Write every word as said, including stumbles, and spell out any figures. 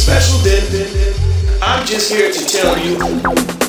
special dip. I'm just here to tell you